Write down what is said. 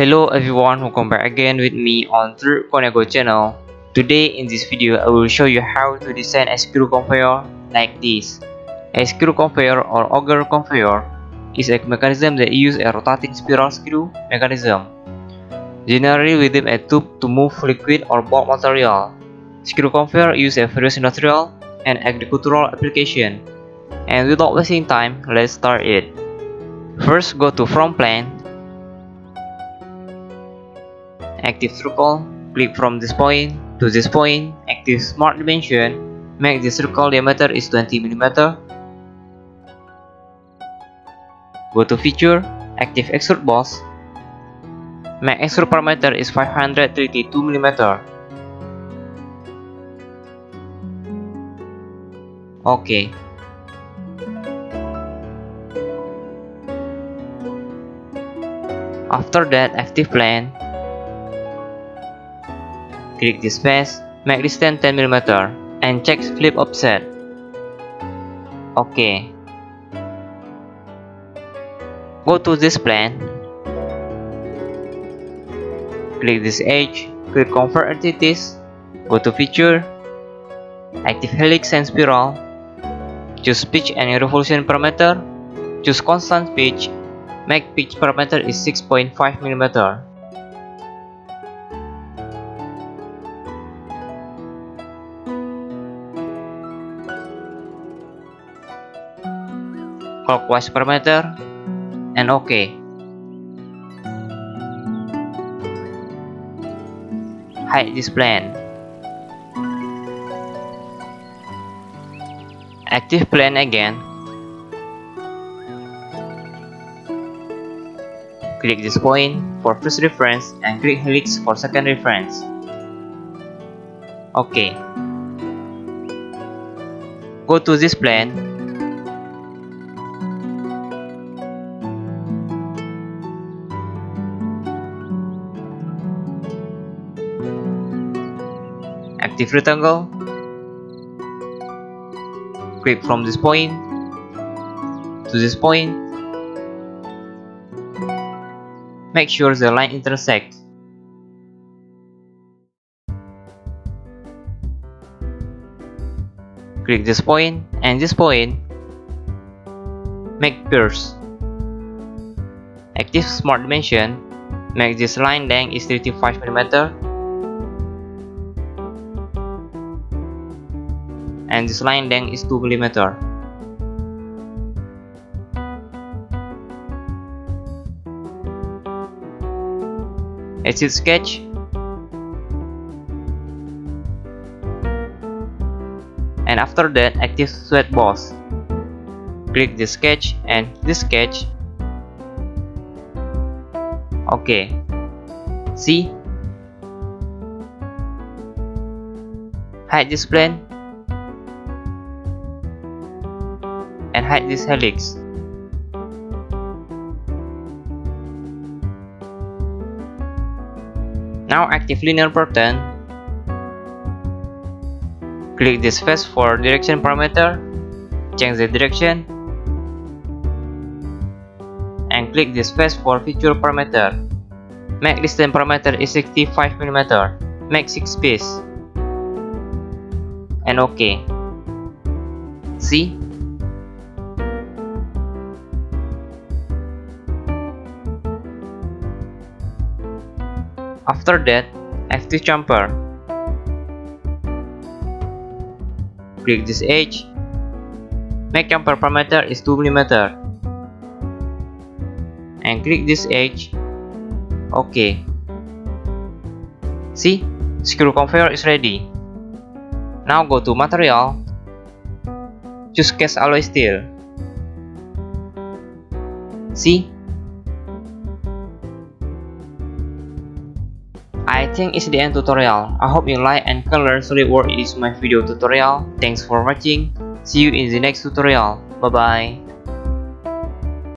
Hello everyone, welcome back again with me on Third Koniago Channel. Today in this video, I will show you how to design a screw conveyor like this. A screw conveyor or auger conveyor is a mechanism that uses a rotating spiral screw mechanism, generally within a tube to move liquid or bulk material. Screw conveyor uses a various industrial and agricultural application. And without wasting time, let's start it. First, go to From Plan. Active circle, click from this point to this point, active smart dimension, make the circle diameter is 20 mm. Go to feature, active extrude boss, make extrude parameter is 532 mm. OK. After that, active plan. Click this space, make distance 10 mm, and check flip offset. OK. Go to this plan. Click this edge, click convert entities, go to feature, active helix and spiral, choose pitch and revolution parameter, choose constant pitch, make pitch parameter is 6.5 mm. Clockwise parameter and OK. Hide this plan. Active plan again. Click this point for first reference and click helix for second reference. OK. Go to this plan. Active rectangle, click from this point to this point, make sure the line intersects. Click this point and this point, make pierce. Active smart dimension, make this line length is 35 mm. And this line length is 2 mm. Exit sketch, and after that active sweat boss. Click this sketch and this sketch. OK. See? Hide this plane. And hide this helix. Now active linear pattern. Click this face for direction parameter, change the direction, and click this face for feature parameter. Make distance parameter is 65 mm. Make 6 piece. And OK. See? After that, active chamfer. Click this edge. Make chamfer parameter is 2 mm. And click this edge. OK. See? Screw conveyor is ready. Now go to material. Choose cast alloy steel. See? I think it's the end tutorial. I hope you like and can learn SolidWorks is my video tutorial. Thanks for watching. See you in the next tutorial. Bye bye.